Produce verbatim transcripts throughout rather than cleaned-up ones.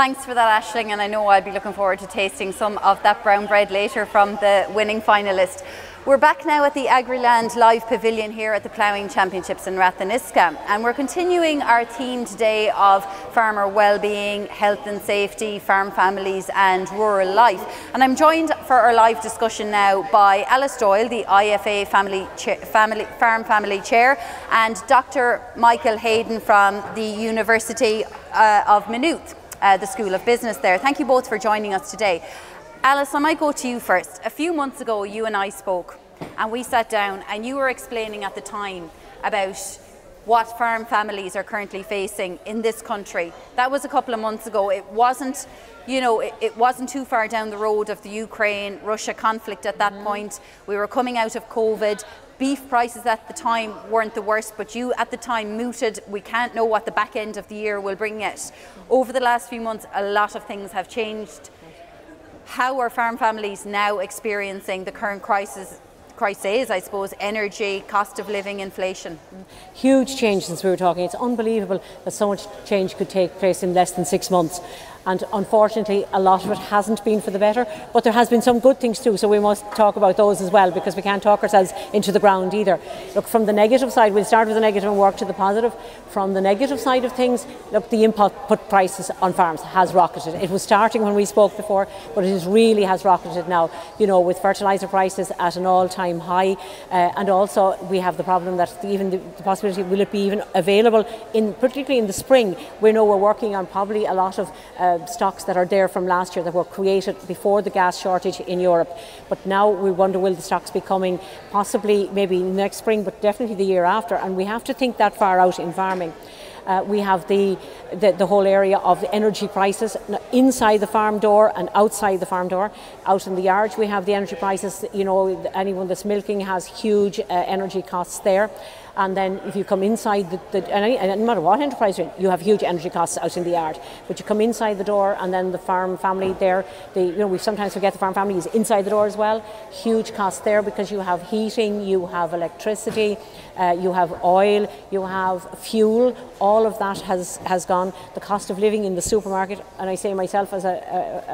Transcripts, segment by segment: Thanks for that, Aisling, and I know I'll be looking forward to tasting some of that brown bread later from the winning finalist. We're back now at the Agriland Live Pavilion here at the Ploughing Championships in Rathniska, and we're continuing our theme today of farmer well-being, health and safety, farm families and rural life. And I'm joined for our live discussion now by Alice Doyle, the I F A family cha family, Farm Family Chair, and Doctor Michael Hayden from the University uh, of Maynooth, uh, the School of Business there. Thank you both for joining us today. Alice, I might go to you first. A few months ago, you and I spoke and we sat down and you were explaining at the time about what farm families are currently facing in this country. That was a couple of months ago. It wasn't, you know, it, it wasn't too far down the road of the Ukraine-Russia conflict at that mm-hmm. point. We were coming out of COVID. Beef prices at the time weren't the worst, but you at the time mooted, we can't know what the back end of the year will bring yet. Over the last few months, a lot of things have changed. How are farm families now experiencing the current crisis, crises, I suppose, energy, cost of living, inflation? Huge change since we were talking. It's unbelievable that so much change could take place in less than six months. And unfortunately, a lot of it hasn't been for the better, but there has been some good things too, so we must talk about those as well, because we can't talk ourselves into the ground either. Look, from the negative side, we'll start with the negative and work to the positive. From the negative side of things, look, the input prices on farms has rocketed. It was starting when we spoke before, but it really has rocketed now, you know, with fertiliser prices at an all-time high, uh, and also we have the problem that even the, the possibility, will it be even available, in, particularly in the spring? We know we're working on probably a lot of uh, stocks that are there from last year that were created before the gas shortage in Europe, but now we wonder, will the stocks be coming possibly maybe next spring, but definitely the year after? And we have to think that far out in farming. Uh, we have the, the, the whole area of the energy prices inside the farm door and outside the farm door. Out in the yard, we have the energy prices. You know, anyone that's milking has huge uh, energy costs there. And then if you come inside, the, the, and, any, and no matter what enterprise you're in, you have huge energy costs out in the yard. But you come inside the door, and then the farm family there, the, you know, we sometimes forget the farm family is inside the door as well. Huge costs there because you have heating, you have electricity, uh, you have oil, you have fuel. All of that has, has gone. The cost of living in the supermarket, and I say myself as a, a,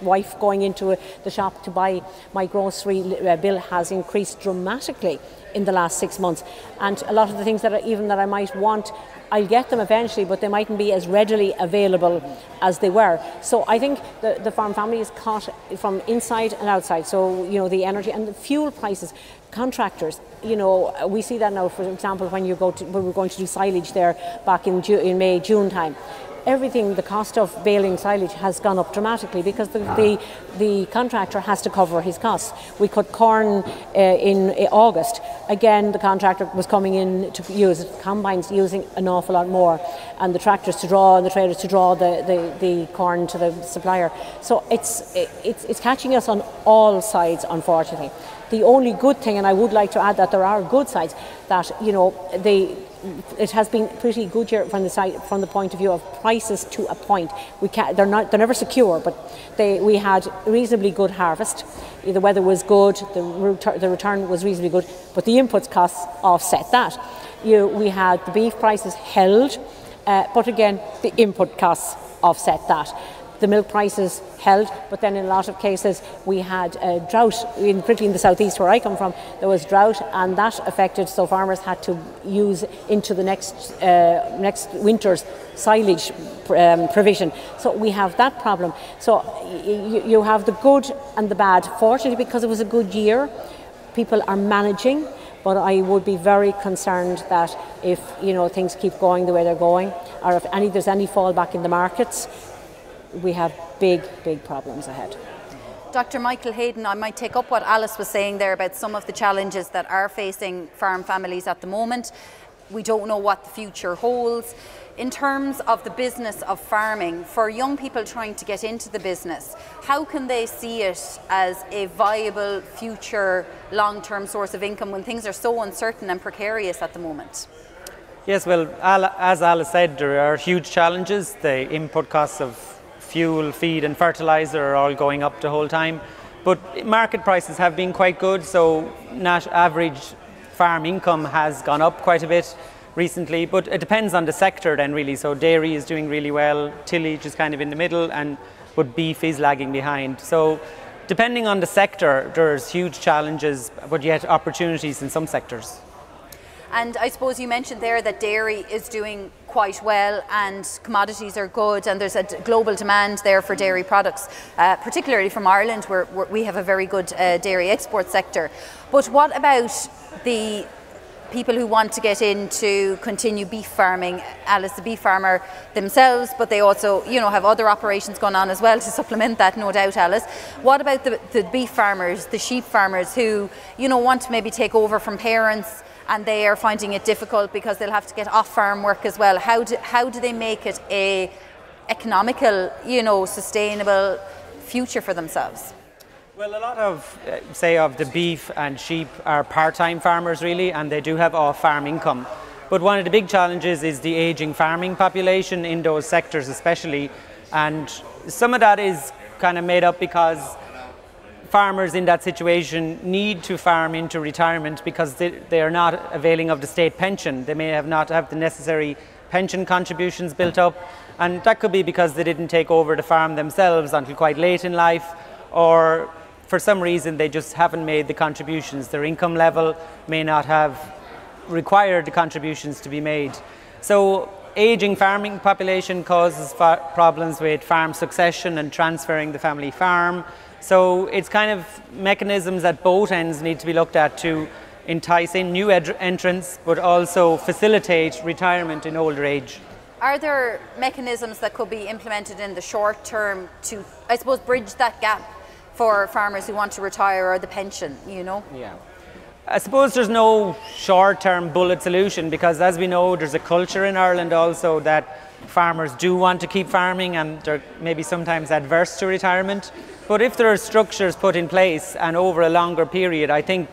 a wife going into a, the shop to buy my grocery bill, has increased dramatically in the last six months. And a lot of the things that I, even that I might want, I'll get them eventually, but they mightn't be as readily available as they were. So I think the, the farm family is caught from inside and outside. So, you know, the energy and the fuel prices, contractors, you know, we see that now, for example, when you go to, when we're going to do silage there back in, Ju in May, June time. Everything, the cost of baling silage has gone up dramatically because the, the, the contractor has to cover his costs. We cut corn uh, in uh, August. Again, the contractor was coming in to use it. Combines using an awful lot more, and the tractors to draw and the trailers to draw the, the, the corn to the supplier. So it's, it's, it's catching us on all sides, unfortunately. The only good thing, and I would like to add that there are good sides, that, you know, they, it has been pretty good year from the side, from the point of view of prices to a point. We can't, they're not, they're never secure, but they, we had reasonably good harvest. The weather was good, the, retur the return was reasonably good, but the input costs offset that. You, we had the beef prices held, uh, but again, the input costs offset that. The milk prices held, but then in a lot of cases we had a drought, in, particularly in the southeast where I come from, there was drought, and that affected, so farmers had to use into the next, uh, next winter's silage um, provision. So we have that problem. So y you have the good and the bad. Fortunately, because it was a good year, people are managing, but I would be very concerned that if, you know, things keep going the way they're going, or if any, there's any fallback in the markets, we have big, big problems ahead. Doctor Michael Hayden, I might take up what Alice was saying there about some of the challenges that are facing farm families at the moment. We don't know what the future holds. In terms of the business of farming, for young people trying to get into the business, how can they see it as a viable future long-term source of income when things are so uncertain and precarious at the moment? Yes, well, as Alice said, there are huge challenges. The input costs of fuel, feed and fertiliser are all going up the whole time, but market prices have been quite good, so average farm income has gone up quite a bit. recently, but it depends on the sector then really. So dairy is doing really well, tillage is kind of in the middle, and but beef is lagging behind. So depending on the sector, there's huge challenges, but yet opportunities in some sectors. And I suppose you mentioned there that dairy is doing quite well and commodities are good, and there's a global demand there for dairy products, uh, particularly from Ireland, where, where we have a very good uh, dairy export sector. But what about the people who want to get into continue beef farming? Alice, the beef farmer themselves, but they also, you know, have other operations going on as well to supplement that, no doubt, Alice. What about the, the beef farmers, the sheep farmers who, you know, want to maybe take over from parents and they are finding it difficult because they'll have to get off-farm work as well? How do, how do they make it a economical, you know, sustainable future for themselves? Well, a lot of, uh, say, of the beef and sheep are part-time farmers really, and they do have off-farm income. But one of the big challenges is the ageing farming population in those sectors especially. And some of that is kind of made up because farmers in that situation need to farm into retirement because they, they are not availing of the state pension. They may have not have the necessary pension contributions built up. And that could be because they didn't take over the farm themselves until quite late in life, or for some reason they just haven't made the contributions. Their income level may not have required the contributions to be made. So ageing farming population causes fa- problems with farm succession and transferring the family farm. So it's kind of mechanisms at both ends need to be looked at to entice in new entrants, but also facilitate retirement in older age. Are there mechanisms that could be implemented in the short term to, I suppose, bridge that gap for farmers who want to retire or the pension, you know? Yeah. I suppose there's no short-term bullet solution because, as we know, there's a culture in Ireland also that farmers do want to keep farming and they're maybe sometimes adverse to retirement. But if there are structures put in place and over a longer period, I think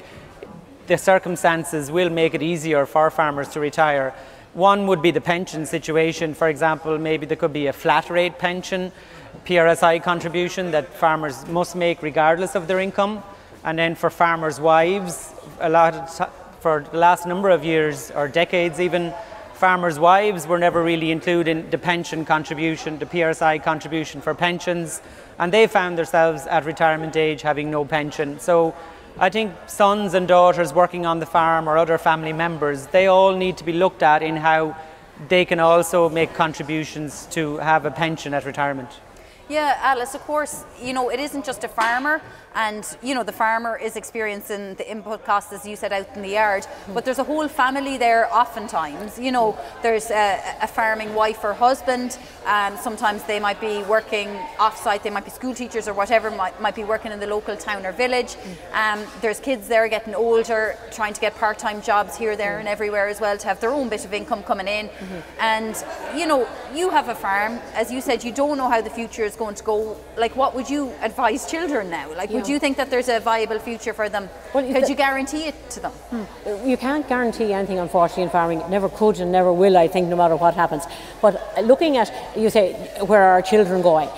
the circumstances will make it easier for farmers to retire. One would be the pension situation. For example, maybe there could be a flat rate pension, P R S I contribution that farmers must make regardless of their income. And then for farmers' wives, a lot of t- for the last number of years or decades even, farmers' wives were never really included in the pension contribution, the P R S I contribution for pensions, and they found themselves at retirement age having no pension. So I think sons and daughters working on the farm or other family members, they all need to be looked at in how they can also make contributions to have a pension at retirement. Yeah, Alice, of course, you know, it isn't just a farmer, and, you know, the farmer is experiencing the input costs, as you said, out in the yard, but there's a whole family there oftentimes. You know, there's a, a farming wife or husband, and sometimes they might be working off-site, they might be school teachers or whatever, might, might be working in the local town or village. Um, there's kids there getting older, trying to get part-time jobs here, there and everywhere as well to have their own bit of income coming in. Mm-hmm. And, you know, you have a farm, as you said, you don't know how the future is going to go. Like, what would you advise children now? Like, yeah. Would you think that there's a viable future for them? Well, could you guarantee it to them? Hmm. You can't guarantee anything, unfortunately, in farming. Never could and never will, I think, no matter what happens. But looking at, you say, where are our children going?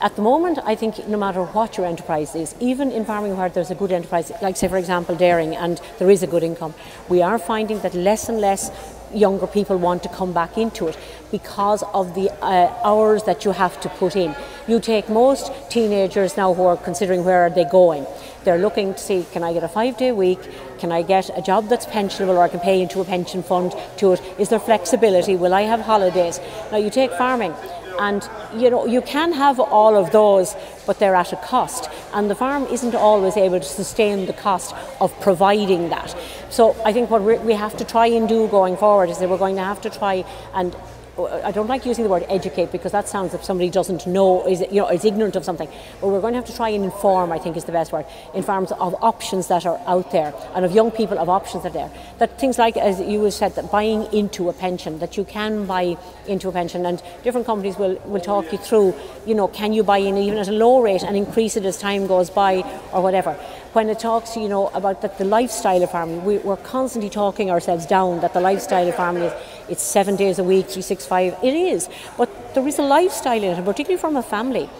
At the moment, I think no matter what your enterprise is, even in farming where there's a good enterprise, like, say, for example, dairying, and there is a good income, we are finding that less and less younger people want to come back into it because of the uh, hours that you have to put in. You take most teenagers now who are considering where are they going. They're looking to see, can I get a five-day week? Can I get a job that's pensionable, or I can pay into a pension fund to it? Is there flexibility? Will I have holidays? Now, you take farming, and you know, you can have all of those, but they're at a cost, and the farm isn't always able to sustain the cost of providing that. So I think what we're, we have to try and do going forward is that we're going to have to try and, I don't like using the word educate because that sounds like somebody doesn't know, is, you know, is ignorant of something. But we're going to have to try and inform, I think is the best word, inform of options that are out there and of young people of options that are there. That things like, as you said, that buying into a pension, that you can buy into a pension, and different companies will, will talk you through, you know, can you buy in even at a low rate and increase it as time goes by or whatever. When it talks, you know, about that the lifestyle of farming, we, we're constantly talking ourselves down that the lifestyle of farming is it's seven days a week, three, six, five. It is, but there is a lifestyle in it, particularly from a family.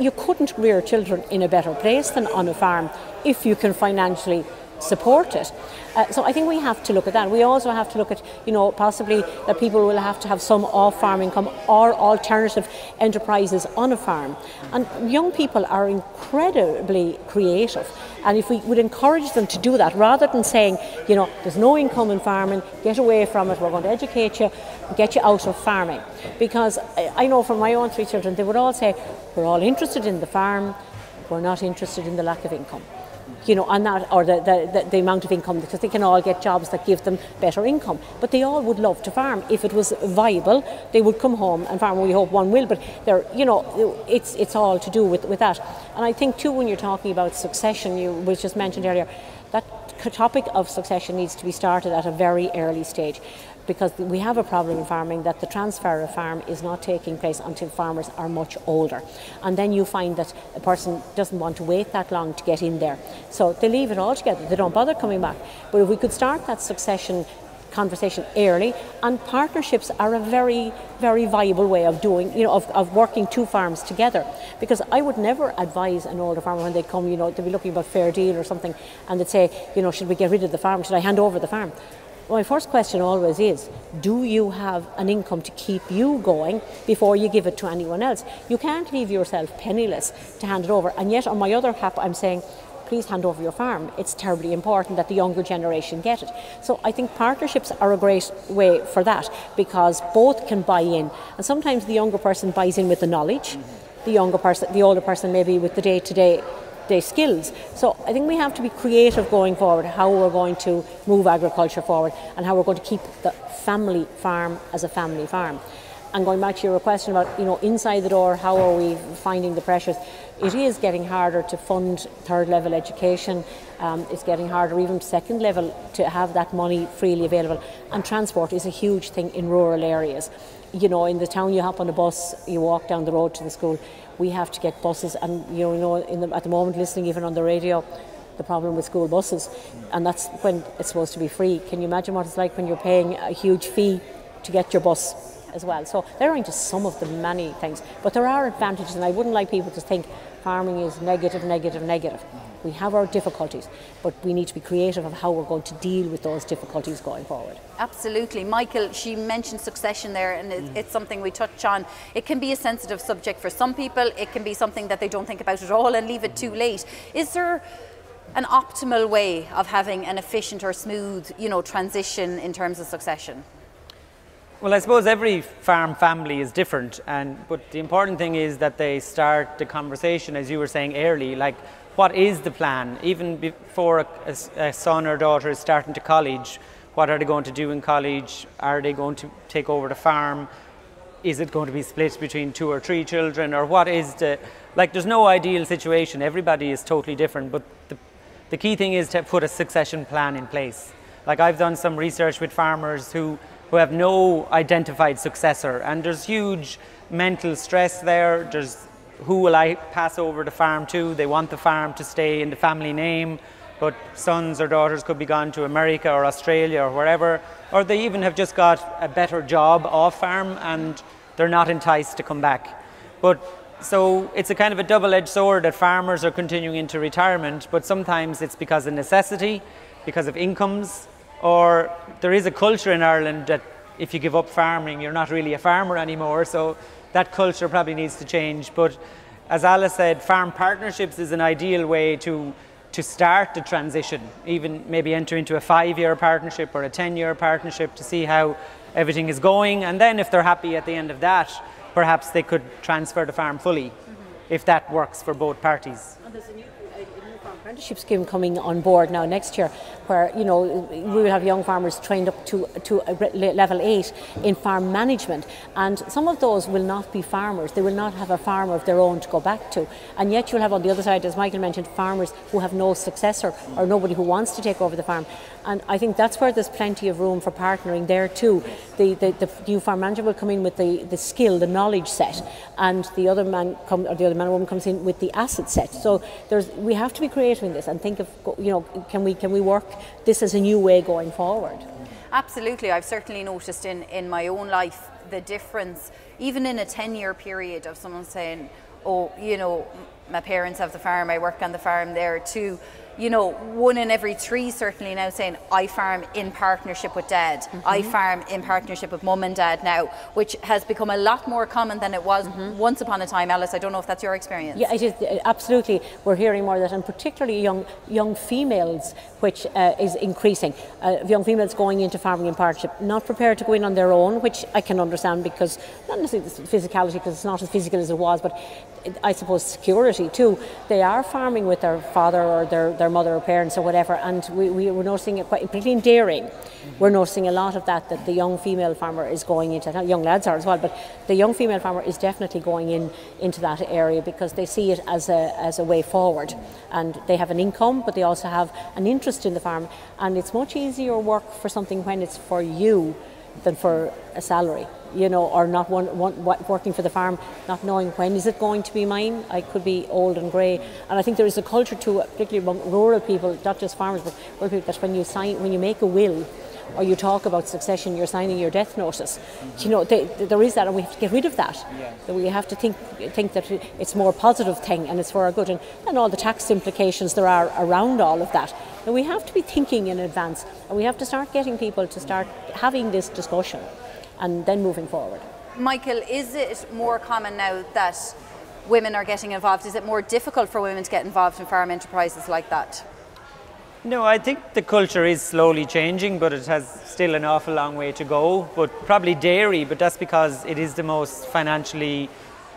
You couldn't rear children in a better place than on a farm if you can financially support it. Uh, so I think we have to look at that. We also have to look at, you know, possibly that people will have to have some off-farm income or alternative enterprises on a farm. And young people are incredibly creative. And if we would encourage them to do that, rather than saying, you know, there's no income in farming, get away from it, we're going to educate you, get you out of farming. Because I know from my own three children, they would all say, we're all interested in the farm, we're not interested in the lack of income. You know, and that, or the, the, the amount of income, because they can all get jobs that give them better income. But they all would love to farm. If it was viable, they would come home and farm. We hope one will, but they're, you know, it's, it's all to do with, with that. And I think too, when you're talking about succession, you was just mentioned earlier, that topic of succession needs to be started at a very early stage, because we have a problem in farming that the transfer of farm is not taking place until farmers are much older. And then you find that a person doesn't want to wait that long to get in there. So they leave it all together, they don't bother coming back. But if we could start that succession conversation early, and partnerships are a very, very viable way of doing, you know, of, of working two farms together. Because I would never advise an older farmer when they come, you know, they'd be looking about fair deal or something, and they'd say, you know, should we get rid of the farm? Should I hand over the farm? My first question always is, do you have an income to keep you going before you give it to anyone else? You can't leave yourself penniless to hand it over. And yet on my other cap, I'm saying, please hand over your farm. It's terribly important that the younger generation get it. So I think partnerships are a great way for that, because both can buy in. And sometimes the younger person buys in with the knowledge, the younger person, the older person maybe with the day-to-day their skills. So I think we have to be creative going forward, how we're going to move agriculture forward and how we're going to keep the family farm as a family farm. And going back to your question about, you know, inside the door, how are we finding the pressures? It is getting harder to fund third level education. Um, it's getting harder even second level to have that money freely available. And transport is a huge thing in rural areas. You know, in the town you hop on a bus, you walk down the road to the school. We have to get buses, and you know, in the, at the moment, listening even on the radio, the problem with school buses, and that's when it's supposed to be free. Can you imagine what it's like when you're paying a huge fee to get your bus as well? So there aren't just some of the many things, but there are advantages, and I wouldn't like people to think farming is negative, negative, negative. We have our difficulties, but we need to be creative of how we're going to deal with those difficulties going forward. Absolutely. Michael, she mentioned succession there, and it, mm. it's something we touch on. It can be a sensitive subject for some people. It can be something that they don't think about at all and leave it too late. Is there an optimal way of having an efficient or smooth, you know, transition in terms of succession? Well, I suppose every farm family is different, and but the important thing is that they start the conversation, as you were saying, early. Like, what is the plan? Even before a, a son or daughter is starting to college, what are they going to do in college? Are they going to take over the farm? Is it going to be split between two or three children? Or what is the, like, there's no ideal situation. Everybody is totally different, but the, the key thing is to put a succession plan in place. Like, I've done some research with farmers who, who have no identified successor, and there's huge mental stress there. There's, who will I pass over the farm to? They want the farm to stay in the family name, but sons or daughters could be gone to America or Australia or wherever, or they even have just got a better job off farm and they're not enticed to come back. But so it's a kind of a double-edged sword that farmers are continuing into retirement, but sometimes it's because of necessity, because of incomes, or there is a culture in Ireland that if you give up farming, you're not really a farmer anymore. So that culture probably needs to change. But as Alice said, farm partnerships is an ideal way to, to start the transition, even maybe enter into a five-year partnership or a ten-year partnership to see how everything is going. And then if they're happy at the end of that, perhaps they could transfer the farm fully, mm-hmm. if that works for both parties. And there's a new, a, a new farm apprenticeship scheme coming on board now next year, where, you know, we will have young farmers trained up to, to level eight in farm management. And some of those will not be farmers. They will not have a farm of their own to go back to. And yet you'll have on the other side, as Michael mentioned, farmers who have no successor or nobody who wants to take over the farm. And I think that's where there's plenty of room for partnering there too. The, the, the new farm manager will come in with the, the skill, the knowledge set, and the other man come, or the other man or woman comes in with the asset set. So there's, we have to be creative in this and think of, you know, can we, can we work this is a new way going forward. Absolutely. I've certainly noticed in, in my own life the difference, even in a ten-year period, of someone saying, oh, you know, my parents have the farm, I work on the farm there too, you know, one in every three certainly now saying, I farm in partnership with dad, mm-hmm. I farm in partnership with mum and dad now, which has become a lot more common than it was mm-hmm. once upon a time. Alice, I don't know if that's your experience. Yeah, it is, absolutely. We're hearing more of that, and particularly young young females, which uh, is increasing. Uh, young females going into farming in partnership, not prepared to go in on their own, which I can understand, because not necessarily physicality, because it's not as physical as it was, but I suppose security too. They are farming with their father or their, their mother or parents or whatever, and we, we were noticing it quite, particularly in dairying, mm-hmm. we're noticing a lot of that, that the young female farmer is going into, young lads are as well, but the young female farmer is definitely going in into that area, because they see it as a, as a way forward, and they have an income, but they also have an interest in the farm, and it's much easier work for something when it's for you than for a salary, you know, or not one, one, working for the farm, not knowing when is it going to be mine. I could be old and grey, and I think there is a culture too, particularly among rural people, not just farmers, but rural people, that when you sign, when you make a will, or you talk about succession, you're signing your death notice. Mm-hmm. You know, they, there is that, and we have to get rid of that. Yeah. We have to think think that it's a more positive thing, and it's for our good, and, and all the tax implications there are around all of that. And we have to be thinking in advance, and we have to start getting people to start having this discussion, and then moving forward. Michael, is it more common now that women are getting involved? Is it more difficult for women to get involved in farm enterprises like that? No, I think the culture is slowly changing, but it has still an awful long way to go. But probably dairy, but that's because it is the most financially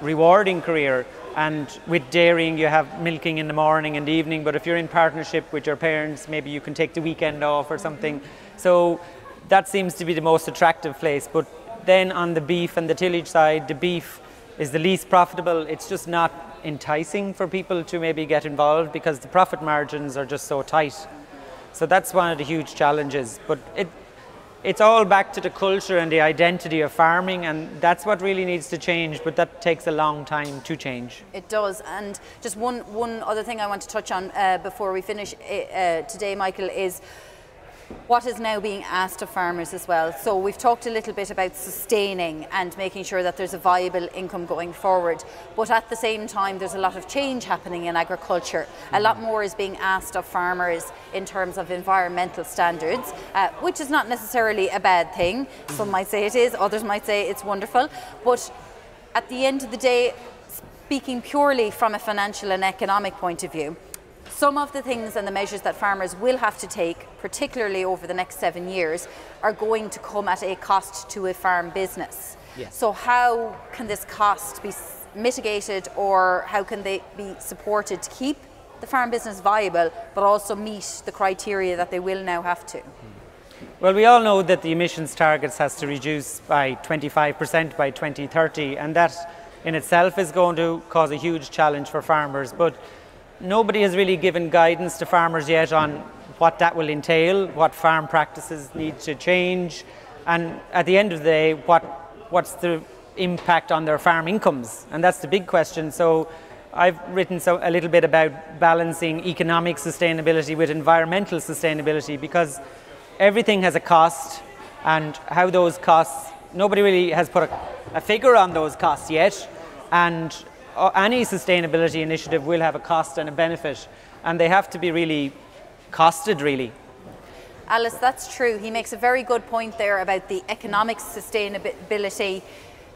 rewarding career. And with dairying, you have milking in the morning and the evening, but if you're in partnership with your parents, maybe you can take the weekend off or something. So that seems to be the most attractive place. But then on the beef and the tillage side, the beef is the least profitable. It's just not enticing for people to maybe get involved, because the profit margins are just so tight. So that's one of the huge challenges, but it, it's all back to the culture and the identity of farming, and that's what really needs to change, but that takes a long time to change. It does. And just one, one other thing I want to touch on uh, before we finish uh, today, Michael, is what is now being asked of farmers as well. So we've talked a little bit about sustaining and making sure that there's a viable income going forward, but at the same time there's a lot of change happening in agriculture. A lot more is being asked of farmers in terms of environmental standards, uh, which is not necessarily a bad thing. Some might say it is, others might say it's wonderful, but at the end of the day, speaking purely from a financial and economic point of view, some of the things and the measures that farmers will have to take, particularly over the next seven years, are going to come at a cost to a farm business. Yes. So how can this cost be mitigated, or how can they be supported to keep the farm business viable, but also meet the criteria that they will now have to? Well, we all know that the emissions targets has to reduce by twenty-five percent by twenty thirty, and that in itself is going to cause a huge challenge for farmers. But nobody has really given guidance to farmers yet on what that will entail, what farm practices need to change, and at the end of the day, what, what's the impact on their farm incomes? And that's the big question. So I've written so, a little bit about balancing economic sustainability with environmental sustainability, because everything has a cost, and how those costs, nobody really has put a, a figure on those costs yet, and any sustainability initiative will have a cost and a benefit, and they have to be really costed, really. Alice, that's true. He makes a very good point there about the economic sustainability,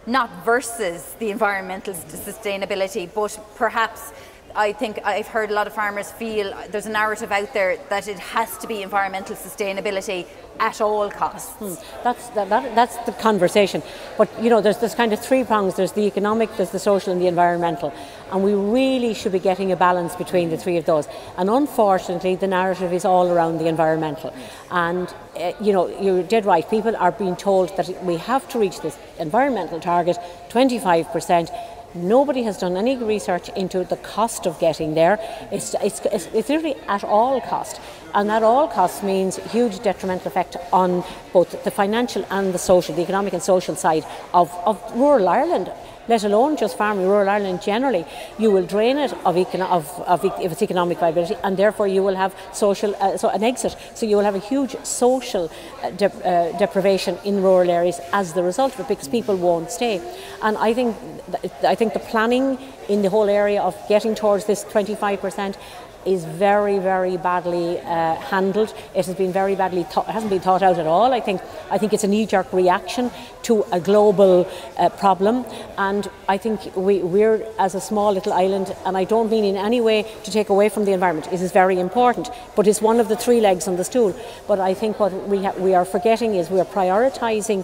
not versus the environmental sustainability, but perhaps I think I've heard a lot of farmers feel there's a narrative out there that it has to be environmental sustainability at all costs. Hmm. That's, that, that, that's the conversation. But you know, there's this kind of three prongs. There's the economic, there's the social and the environmental. And we really should be getting a balance between the three of those. And unfortunately, the narrative is all around the environmental. And uh, you know, you're dead right. People are being told that we have to reach this environmental target, twenty-five percent. Nobody has done any research into the cost of getting there. It's, it's, it's, it's literally at all cost. And that all cost means huge detrimental effect on both the financial and the social, the economic and social side of, of rural Ireland, let alone just farming, rural Ireland generally. You will drain it of, econo of, of e if its economic viability, and therefore you will have social, uh, so an exit. So you will have a huge social uh, de uh, deprivation in rural areas as the result of it, because people won't stay. And I think, th I think the planning in the whole area of getting towards this twenty-five percent is very, very badly uh, handled. It has been very badly thought, it hasn't been thought out at all. I think I think it's a knee-jerk reaction to a global uh, problem, and I think we, we're as a small little island, and I don't mean in any way to take away from the environment. It is very important, but it's one of the three legs on the stool. But I think what we, ha we are forgetting is we are prioritising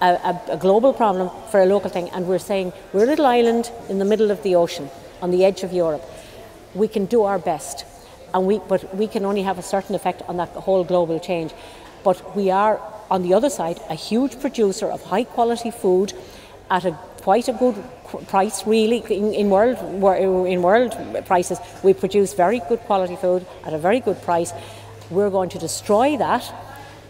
a, a, a global problem for a local thing, and we're saying we're a little island in the middle of the ocean, on the edge of Europe. We can do our best, and we, but we can only have a certain effect on that whole global change. But we are, on the other side, a huge producer of high-quality food at a, quite a good price, really, in, in, world, in world prices. We produce very good quality food at a very good price. We're going to destroy that,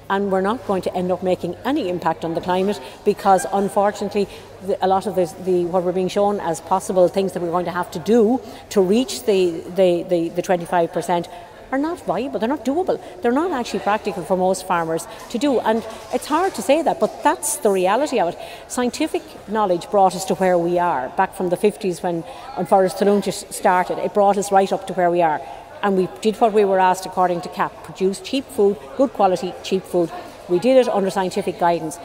and we're not going to end up making any impact on the climate, because unfortunately the, a lot of the, the, what we're being shown as possible things that we're going to have to do to reach the, the, the, the twenty-five percent are not viable, they're not doable, they're not actually practical for most farmers to do. And it's hard to say that, but that's the reality of it. Scientific knowledge brought us to where we are, back from the fifties when Forest Toluntis started, it brought us right up to where we are. And we did what we were asked according to C A P, produce cheap food, good quality, cheap food. We did it under scientific guidance.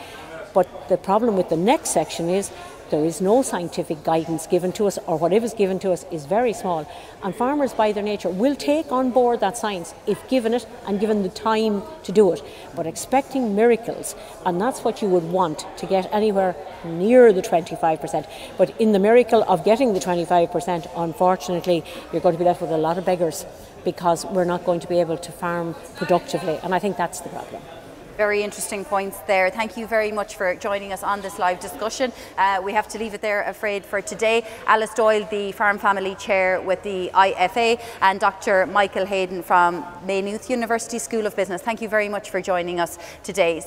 But the problem with the next section is there is no scientific guidance given to us, or whatever is given to us is very small. And farmers, by their nature, will take on board that science if given it and given the time to do it. But expecting miracles, and that's what you would want to get anywhere near the twenty-five percent. But in the miracle of getting the twenty-five percent, unfortunately, you're going to be left with a lot of beggars, because we're not going to be able to farm productively. And I think that's the problem. Very interesting points there. Thank you very much for joining us on this live discussion. Uh, we have to leave it there, afraid, for today. Alice Doyle, the Farm Family Chair with the I F A, and Doctor Michael Hayden from Maynooth University School of Business. Thank you very much for joining us today.